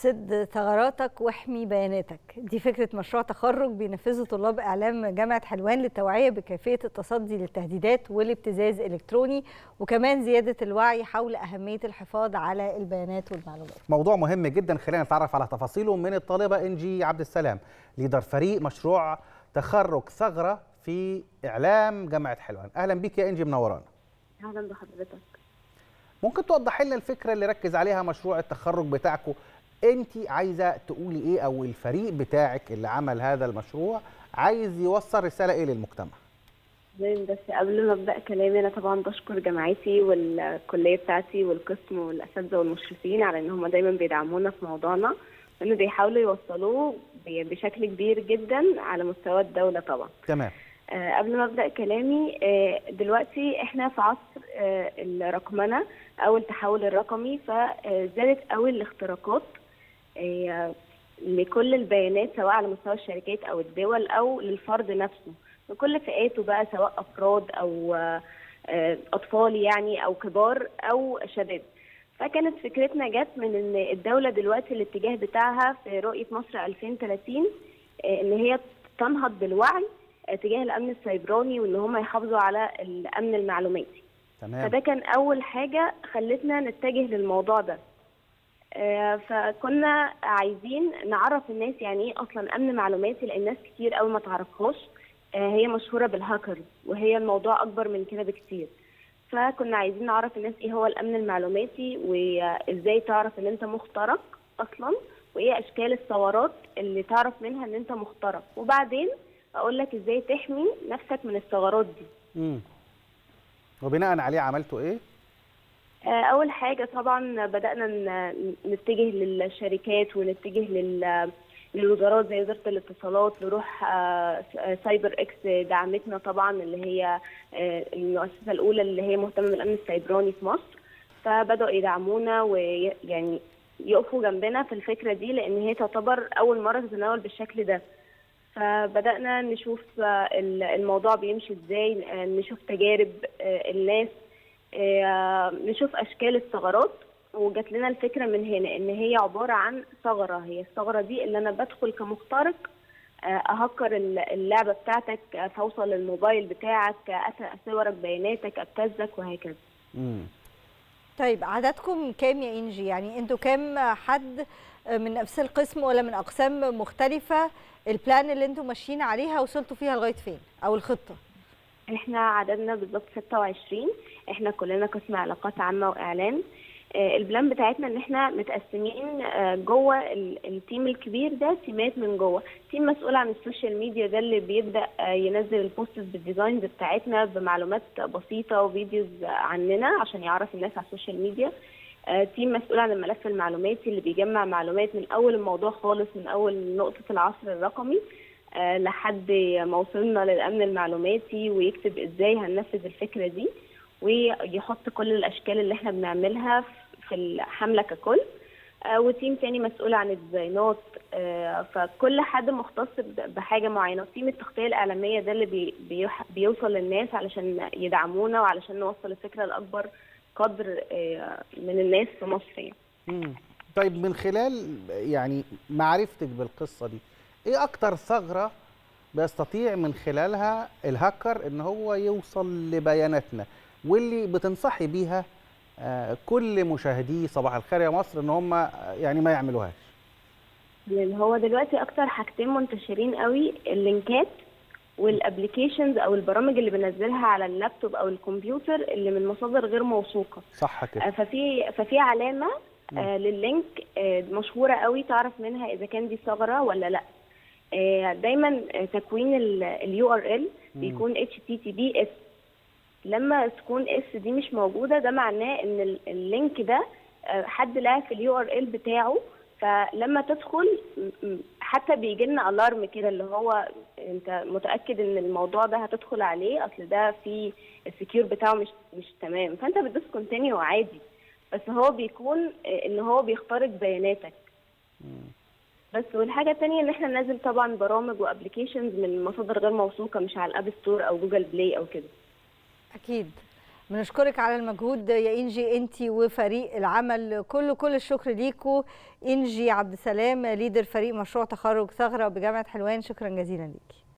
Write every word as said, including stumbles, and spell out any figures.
سد ثغراتك واحمي بياناتك. دي فكرة مشروع تخرج بينفذه طلاب إعلام جامعة حلوان للتوعية بكيفية التصدي للتهديدات والابتزاز الإلكتروني، وكمان زيادة الوعي حول أهمية الحفاظ على البيانات والمعلومات. موضوع مهم جدا، خلينا نتعرف على تفاصيله من الطالبة إنجي عبد السلام، ليدر فريق مشروع تخرج ثغرة في إعلام جامعة حلوان. أهلا بك يا إنجي، منورانا. أهلا بحضرتك. ممكن توضح لنا الفكرة اللي ركز عليها مشروع التخرج بتاعكم؟ انت عايزه تقولي ايه، او الفريق بتاعك اللي عمل هذا المشروع عايز يوصل رساله ايه للمجتمع؟ تمام، بس قبل ما ابدا كلامي انا طبعا بشكر جامعتي والكليه بتاعتي والقسم والاساتذه والمشرفين على ان هم دايما بيدعمونا في موضوعنا، وانه بيحاولوا يوصلوه بشكل كبير جدا على مستوى الدوله طبعا. تمام. آه قبل ما ابدا كلامي، آه دلوقتي احنا في عصر آه الرقمنه او التحول الرقمي، فزادت قوي الاختراقات لكل البيانات سواء على مستوى الشركات او الدول او للفرد نفسه بكل فئاته بقى، سواء افراد او اطفال يعني او كبار او شباب. فكانت فكرتنا جت من ان الدوله دلوقتي الاتجاه بتاعها في رؤيه مصر ألفين وثلاثين ان هي تنهض بالوعي تجاه الامن السيبراني، وان هم يحافظوا على الامن المعلوماتي. تمام. فده كان اول حاجه خلتنا نتجه للموضوع ده. فكنا عايزين نعرف الناس يعني ايه اصلا امن معلوماتي، لان ناس كتير قوي ما تعرفهاش، هي مشهوره بالهاكرز وهي الموضوع اكبر من كده بكتير. فكنا عايزين نعرف الناس ايه هو الامن المعلوماتي، وازاي تعرف ان انت مخترق اصلا، وايه اشكال الثورات اللي تعرف منها ان انت مخترق، وبعدين اقول لك ازاي تحمي نفسك من الثغرات دي. امم وبناء عليه عملتوا ايه؟ أول حاجة طبعا بدأنا نتجه للشركات ونتجه للوزارات زي وزارة الاتصالات، لروح سايبر إكس دعمتنا طبعا، اللي هي المؤسسة الأولى اللي هي مهتمة بالأمن السيبراني في مصر. فبدأوا يدعمونا ويعني يقفوا جنبنا في الفكرة دي، لأن هي تعتبر أول مرة تتناول بالشكل ده. فبدأنا نشوف الموضوع بيمشي إزاي، نشوف تجارب الناس، نشوف اشكال الثغرات، وجات لنا الفكره من هنا ان هي عباره عن ثغره. هي الثغره دي اللي انا بدخل كمخترق اهكر اللعبه بتاعتك، فوصل الموبايل بتاعك، اصورك بياناتك، ابتزك، وهكذا. امم طيب، عددكم كام يا انجي؟ يعني انتوا كام حد من نفس القسم ولا من اقسام مختلفه؟ البلان اللي انتوا ماشيين عليها وصلتوا فيها لغايه فين، او الخطه؟ احنا عددنا بالظبط ستة وعشرين، احنا كلنا قسم علاقات عامه واعلان. البلان بتاعتنا ان احنا متقسمين جوه التيم الكبير ده تيمات من جوه، تيم مسؤول عن السوشيال ميديا ده اللي بيبدا ينزل البوستس بالديزاينز بتاعتنا بمعلومات بسيطه وفيديوز عننا عشان يعرف الناس على السوشيال ميديا. تيم مسؤول عن الملف المعلوماتي اللي بيجمع معلومات من اول الموضوع خالص، من اول نقطه العصر الرقمي لحد ما وصلنا للامن المعلوماتي، ويكتب ازاي هننفذ الفكره دي، ويحط كل الاشكال اللي احنا بنعملها في الحمله ككل. وتيم تاني مسؤول عن الديزاينات، فكل حد مختص بحاجه معينه. وتيم التغطيه الاعلاميه ده اللي بيوصل للناس علشان يدعمونا وعلشان نوصل الفكره لاكبر قدر من الناس في مصر يعني. طيب، من خلال يعني معرفتك بالقصه دي، ايه اكتر ثغره بيستطيع من خلالها الهاكر ان هو يوصل لبياناتنا، واللي بتنصحي بيها كل مشاهدي صباح الخير يا مصر ان هم يعني ما يعملوهاش؟ يعني هو دلوقتي اكتر حاجتين منتشرين قوي، اللينكات والابلكيشنز او البرامج اللي بنزلها على اللابتوب او الكمبيوتر اللي من مصادر غير موثوقه. صح كده. ففي ففي علامه آه لللينك آه مشهوره قوي تعرف منها اذا كان دي ثغره ولا لا. دايما تكوين اليو ار ال بيكون اتش تي تي بي اس، لما تكون اس دي مش موجوده ده معناه ان اللينك ده حد لعب في اليو ار ال بتاعه، فلما تدخل حتى بيجي لنا الارم كده اللي هو انت متاكد ان الموضوع ده هتدخل عليه، اصل ده في السكيور بتاعه مش مش تمام، فانت بتدوس كونتينيو عادي، بس هو بيكون ان هو بيخترق بياناتك. مم. بس والحاجه الثانيه ان احنا ننزل طبعا برامج وابلكيشنز من مصادر غير موثوقه، مش على الاب ستور او جوجل بلاي او كده. اكيد. بنشكرك على المجهود يا إنجي، أنت وفريق العمل كله، كل الشكر ليكوا. إنجي عبد السلام ليدر فريق مشروع تخرج ثغرة بجامعة حلوان، شكرا جزيلا ليكي.